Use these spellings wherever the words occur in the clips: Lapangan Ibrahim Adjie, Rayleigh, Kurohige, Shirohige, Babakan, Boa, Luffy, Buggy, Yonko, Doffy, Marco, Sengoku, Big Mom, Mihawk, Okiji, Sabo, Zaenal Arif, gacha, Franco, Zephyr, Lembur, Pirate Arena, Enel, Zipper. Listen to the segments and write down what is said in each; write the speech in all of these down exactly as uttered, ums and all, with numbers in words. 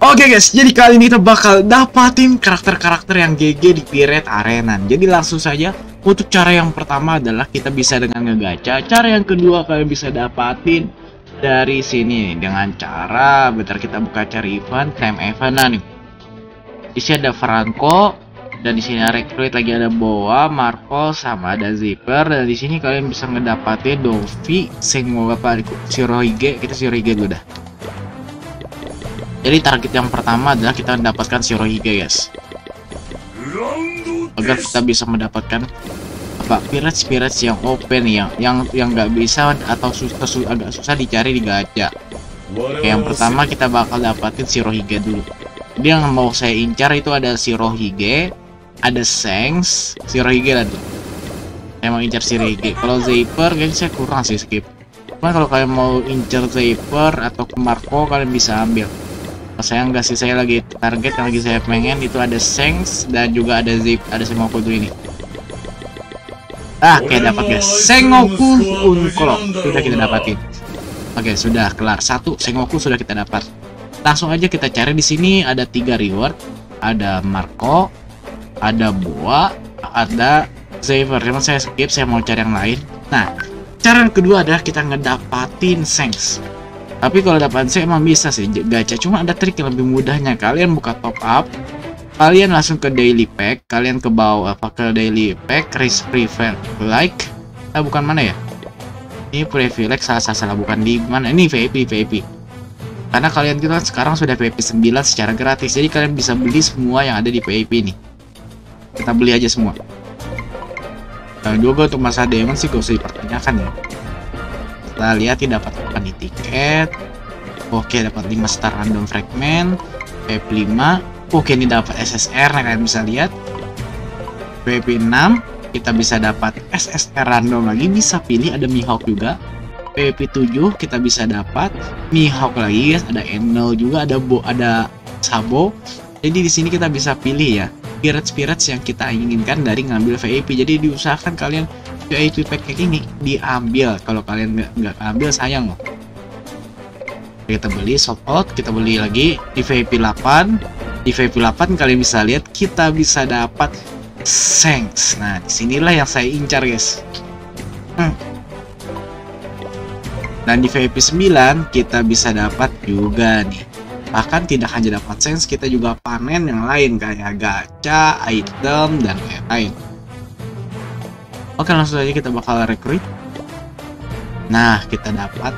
Oke okay guys, jadi kali ini kita bakal dapatin karakter-karakter yang G G di Pirate Arena. Jadi langsung saja, untuk cara yang pertama adalah kita bisa dengan ngegacha. Cara yang kedua kalian bisa dapatin dari sini dengan cara, bentar kita buka cari event, time event. Nah nih, di sini ada Franco, dan di sini recruit lagi ada Boa, Marco, sama ada Zipper. Dan di sini kalian bisa ngedapatin Doffy, Sengoku, Shirohige. Kita Shirohige dulu dah. Jadi target yang pertama adalah kita mendapatkan Shirohige guys, agar kita bisa mendapatkan apa pirates-pirates yang open, yang yang yang nggak bisa atau susah, susah agak susah dicari di gacha. Oke, yang pertama kita bakal dapatin Shirohige dulu. Jadi yang mau saya incar itu ada Shirohige, ada Sengs, Shirohige lagi. Saya mau incar Shirohige. Kalau Zephyr kayaknya saya kurang sih, skip. Cuman kalau kalian mau incar Zephyr atau ke Marco kalian bisa ambil. Saya enggak sih, saya lagi target yang lagi saya pengen itu ada Sengs dan juga ada Zip, ada Sengoku tuh ini. Ah, oke, dapat guys. Sengoku Uncolok sudah kita dapatin. Oke, sudah kelar. Satu Sengoku sudah kita dapat. Langsung aja kita cari di sini ada tiga reward, ada Marco, ada Boa, ada Zephyr. Cuman saya skip, saya mau cari yang lain. Nah, cara yang kedua adalah kita ngedapatin Sengs. Tapi kalau dapat saya emang bisa sih gacha, cuma ada trik yang lebih mudahnya. Kalian buka top up, kalian langsung ke daily pack, kalian ke bawah apa ke daily pack risk privilege like, ah bukan mana ya? Ini privilege salah-salah bukan di mana? Ini V I P V I P. Karena kalian kita sekarang sudah V I P sembilan secara gratis, jadi kalian bisa beli semua yang ada di V I P ini. Kita beli aja semua. Dan juga untuk masa demon sih gak usah dipertanyakan ya. Kita lihat ini dapat apa nih, tiket. Oke, dapat lima star random fragment V I P lima. Oke, ini dapat S S R, nah kalian bisa lihat V I P enam, kita bisa dapat S S R random lagi. Bisa pilih ada Mihawk juga. V I P tujuh kita bisa dapat Mihawk lagi guys, ada Enel juga, ada Bo, ada Sabo. Jadi di sini kita bisa pilih ya pirates-pirates yang kita inginkan dari ngambil V I P. Jadi diusahakan kalian V I P pack ini diambil, kalau kalian nggak nggak ambil sayang loh. Kita beli sold out, kita beli lagi di V I P delapan. Di V I P delapan kalian bisa lihat kita bisa dapat Sengs. Nah, disinilah yang saya incar guys. Hmm. Dan di V I P sembilan kita bisa dapat juga nih. Bahkan tidak hanya dapat Sengs, kita juga panen yang lain kayak gacha, item dan lain-lain. Oke, langsung aja kita bakal recruit. Nah, kita dapat.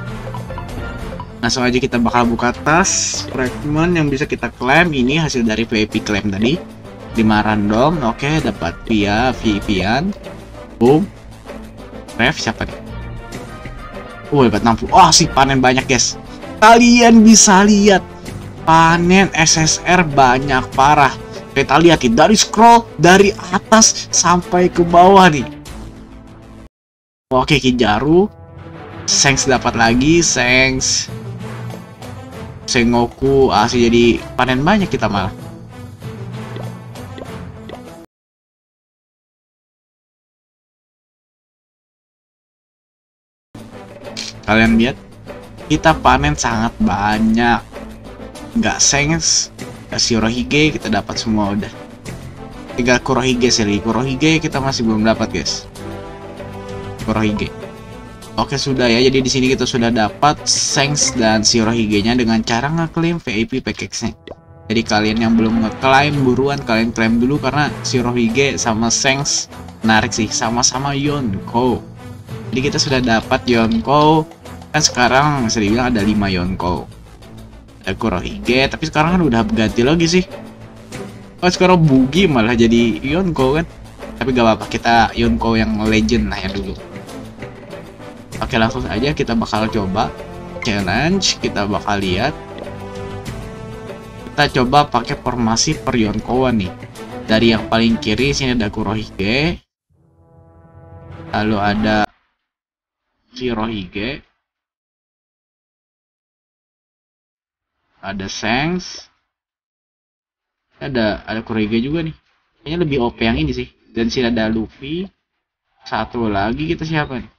Langsung aja kita bakal buka tas fragment yang bisa kita klaim. Ini hasil dari V I P claim tadi. lima random. Oke, dapat via V I P-an. Boom. Ref siapa nih? Oh, dapat enam puluh. Oh, sih panen banyak, guys. Kalian bisa lihat panen S S R banyak parah. Kita lihat dari scroll dari atas sampai ke bawah nih. Oke, Kijaru, Sengs dapat lagi, Sengs, Sengoku, asli jadi panen banyak kita malah. Kalian lihat, kita panen sangat banyak. Nggak Sengs, nggak Shirohige, kita dapat semua udah. Tinggal Kurohige sih, Kurohige kita masih belum dapat guys. Kurohige. Oke, sudah ya. Jadi di sini kita sudah dapat Sengs dan Shirohige-nya dengan cara ngeklaim V I P package-nya. Jadi kalian yang belum ngeklaim buruan kalian klaim dulu karena Shirohige sama Sengs menarik sih, sama-sama Yonko. Jadi kita sudah dapat Yonko. Kan sekarang bisa dibilang ada lima Yonko. Ada Kurohige, tapi sekarang kan udah ganti lagi sih. Oh, sekarang Buggy malah jadi Yonko kan. Tapi gak apa-apa, kita Yonko yang legend lah ya dulu. Oke, langsung aja kita bakal coba challenge. Kita bakal lihat, kita coba pakai formasi per Yonkoan nih. Dari yang paling kiri sini ada Kurohige, lalu ada Shirohige, ada Sengs, ada ada Kurohige juga nih. Kayaknya lebih O P yang ini sih. Dan sini ada Luffy. Satu lagi kita siapa nih?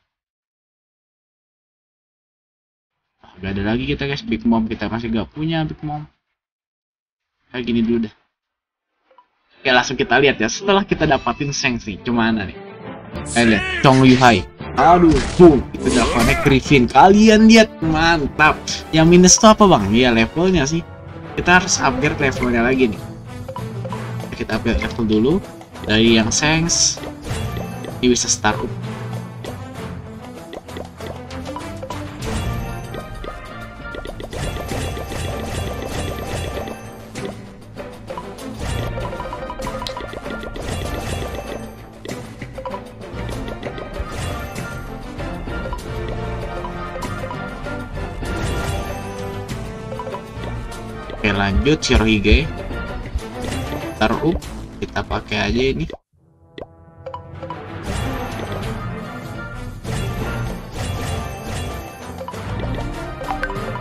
Oh, gak ada lagi kita guys. Big Mom kita masih gak punya Big Mom. Kayak gini dulu deh. Oke, langsung kita lihat ya. Setelah kita dapatin Sengsi, gimana nih? Eh, lihat, Chong Yuhai. Aduh, boom, itu udah connect Griffin. Kalian lihat, mantap. Yang minus itu apa, Bang? Ya levelnya sih. Kita harus upgrade levelnya lagi nih. Kita upgrade level dulu dari yang Sengs. Ini bisa start up. Lanjut Shirohige, taruh kita pakai aja ini.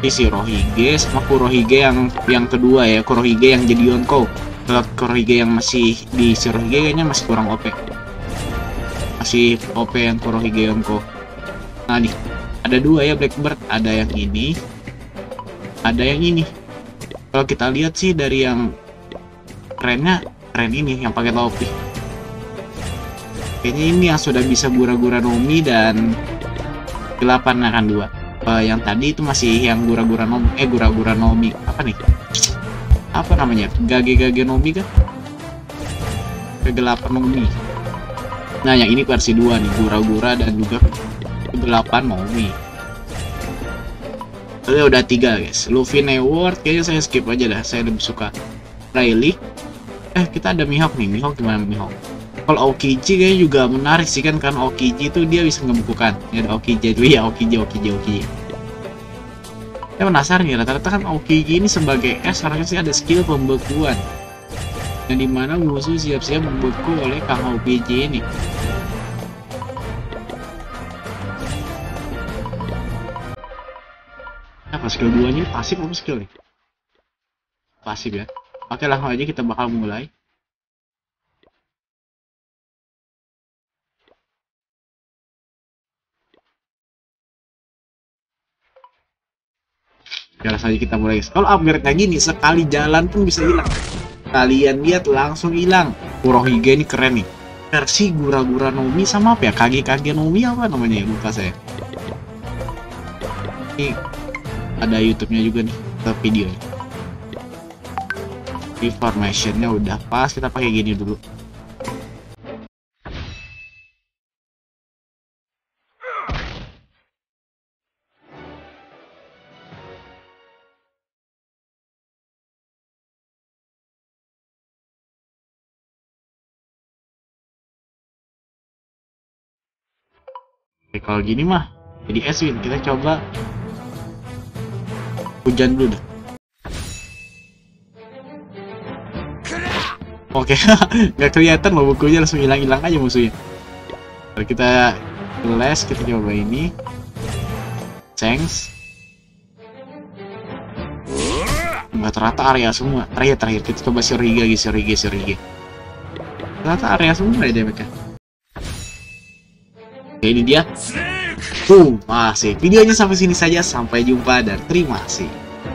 Ini Shirohige sama Kurohige yang yang kedua ya, Kurohige yang jadi Yonko. Kalau Kurohige yang masih di Shirohige kayaknya masih kurang O P. Masih O P yang Kurohige Yonko. Nah nih, ada dua ya Blackbird, ada yang ini, ada yang ini. Kalau kita lihat sih dari yang kerennya, keren ini yang pakai topi. Kayaknya ini yang sudah bisa gura-gura Nomi dan kelapan akan dua. Uh, yang tadi itu masih yang gura-gura Nomi, eh gura-gura Nomi apa nih? Apa namanya? Gage-gage Nomi kan? Kegelapan Nomi. Nah yang ini versi dua nih, gura-gura dan juga kegelapan Nomi. Lalu udah tiga guys. Luffy Neword kayaknya saya skip aja dah. Saya lebih suka Rayleigh. Eh kita ada Mihawk nih. Mihawk gimana Mihawk? Kalau Okiji kayaknya juga menarik sih kan, karena Okiji itu dia bisa ngebukukan. Ya ada Okiji dulu ya, Okiji Okiji Okiji. Saya penasaran nih, rata-rata kan Okiji ini sebagai S harusnya sih ada skill pembekuan. Yang dimana musuh siap-siap membeku oleh Kang Okiji ini. Skill duanya pasif apa skill nih? Pasif ya. Oke langsung aja kita bakal mulai. Jalan saja kita mulai. Kalau upgrade kayak gini sekali jalan pun bisa hilang. Kalian lihat langsung hilang. Kurohige ini keren nih. Versi gura-gura Nomi sama apa ya? Kage-kage Nomi apa namanya ya? Lupa saya. Ini ada YouTube-nya juga nih, ke video ini. Informationnya udah pas, kita pakai gini dulu. Oke, kalau gini mah, jadi Eswin kita coba. Hujan dulu dah. Oke, nggak kelihatan loh bukunya, langsung hilang-hilang aja musuhnya. Lalu kita les, kita coba ini. Thanks. Nggak, ternyata area semua. Terakhir, terakhir kita coba Shirohige lagi, Shirohige, Shirohige. Ternyata area semua ya mereka. Oke, ini dia. Boom, masih videonya sampai sini saja. Sampai jumpa dan terima kasih.